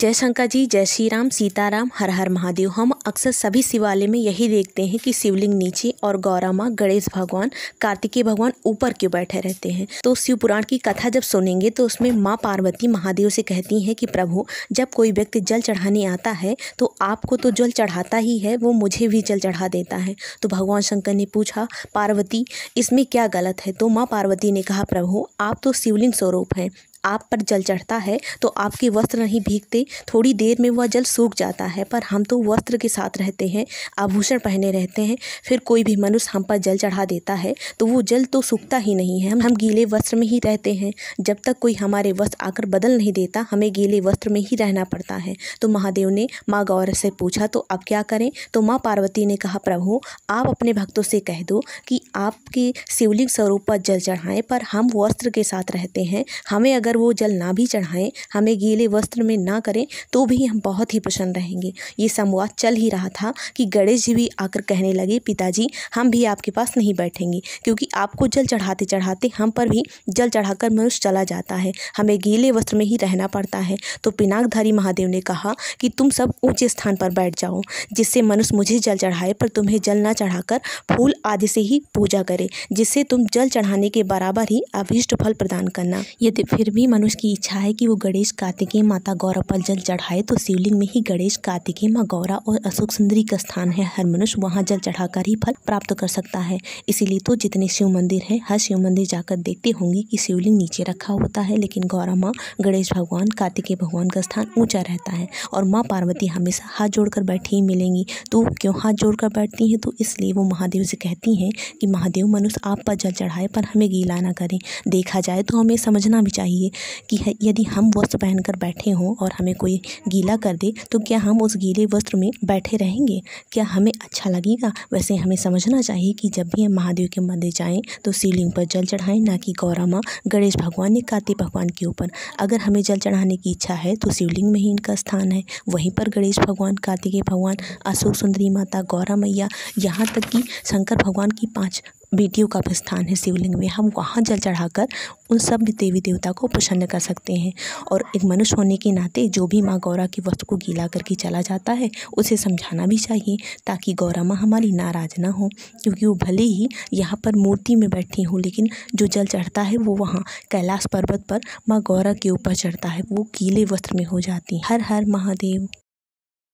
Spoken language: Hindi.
जय शंकर जी, जय श्री राम, सीताराम, हर हर महादेव। हम अक्सर सभी शिवालय में यही देखते हैं कि शिवलिंग नीचे और गौरा माँ, गणेश भगवान, कार्तिकेय भगवान ऊपर क्यों बैठे रहते हैं। तो शिवपुराण की कथा जब सुनेंगे तो उसमें माँ पार्वती महादेव से कहती हैं कि प्रभु, जब कोई व्यक्ति जल चढ़ाने आता है तो आपको तो जल चढ़ाता ही है, वो मुझे भी जल चढ़ा देता है। तो भगवान शंकर ने पूछा, पार्वती इसमें क्या गलत है? तो माँ पार्वती ने कहा, प्रभु आप तो शिवलिंग स्वरूप हैं, आप पर जल चढ़ता है तो आपके वस्त्र नहीं भीगते, थोड़ी देर में वह जल सूख जाता है, पर हम तो वस्त्र के साथ रहते हैं, आभूषण पहने रहते हैं, फिर कोई भी मनुष्य हम पर जल चढ़ा देता है तो वो जल तो सूखता ही नहीं है, हम गीले वस्त्र में ही रहते हैं। जब तक कोई हमारे वस्त्र आकर बदल नहीं देता, हमें गीले वस्त्र में ही रहना पड़ता है। तो महादेव ने माँ गौर से पूछा, तो अब क्या करें? तो माँ पार्वती ने कहा, प्रभु आप अपने भक्तों से कह दो कि आपके शिवलिंग स्वरूप पर जल चढ़ाएँ, पर हम वस्त्र के साथ रहते हैं, हमें अगर वो जल ना भी चढ़ाएं, हमें गीले वस्त्र में ना करें तो भी हम बहुत ही प्रसन्न रहेंगे। ये संवाद चल ही रहा था कि गणेश जी भी आकर कहने लगे, पिताजी हम भी आपके पास नहीं बैठेंगे, क्योंकि आपको जल चढ़ाते चढ़ाते हम पर भी जल चढ़ाकर मनुष्य चला जाता है, हमें गीले वस्त्र में ही रहना पड़ता है। तो पिनाकधारी महादेव ने कहा कि तुम सब ऊँचे स्थान पर बैठ जाओ, जिससे मनुष्य मुझे जल चढ़ाए पर तुम्हें जल ना चढ़ाकर फूल आदि से ही पूजा करे, जिससे तुम जल चढ़ाने के बराबर ही अभीष्ट फल प्रदान करना। यदि फिर भी मनुष्य की इच्छा है कि वो गणेश, कार्तिकेय, माता गौरा पर जल चढ़ाए, तो शिवलिंग में ही गणेश, कार्तिकेय, माँ गौरा और अशोक सुंदरी का स्थान है, हर मनुष्य वहाँ जल चढ़ाकर ही फल प्राप्त कर सकता है। इसीलिए तो जितने शिव मंदिर हैं, हर शिव मंदिर जाकर देखते होंगे कि शिवलिंग नीचे रखा होता है, लेकिन गौरा माँ, गणेश भगवान, कार्तिकेय भगवान का स्थान ऊँचा रहता है। और माँ पार्वती हमेशा हाथ जोड़कर बैठी ही मिलेंगी, तो क्यों हाथ जोड़कर बैठती हैं? तो इसलिए वो महादेव से कहती हैं कि महादेव मनुष्य आप पर जल चढ़ाए पर हमें गीला ना करें। देखा जाए तो हमें समझना भी चाहिए कि यदि हम वस्त्र पहनकर बैठे हों और हमें कोई गीला कर दे तो क्या हम उस गीले वस्त्र में बैठे रहेंगे? क्या हमें अच्छा लगेगा? वैसे हमें समझना चाहिए कि जब भी हम महादेव के मंदिर जाएं तो शिवलिंग पर जल चढ़ाएं, ना कि गौरा माँ, गणेश भगवान या कार्तिक भगवान के ऊपर। अगर हमें जल चढ़ाने की इच्छा है तो शिवलिंग में ही इनका स्थान है, वहीं पर गणेश भगवान, कार्तिकेय भगवान, अशोक सुंदरी माता, गौरा मैया, यहाँ तक कि शंकर भगवान की 5 बेटियों का भी स्थान है शिवलिंग में। हम वहाँ जल चढ़ाकर उन सब देवी देवता को प्रसन्न कर सकते हैं। और एक मनुष्य होने के नाते जो भी माँ गौरा के वस्त्र को गीला करके चला जाता है उसे समझाना भी चाहिए, ताकि गौरा माँ हमारी नाराज़ ना हो, क्योंकि वो भले ही यहाँ पर मूर्ति में बैठी हो, लेकिन जो जल चढ़ता है वो वहाँ कैलाश पर्वत पर माँ गौरा के ऊपर चढ़ता है, वो गीले वस्त्र में हो जाती है। हर हर महादेव।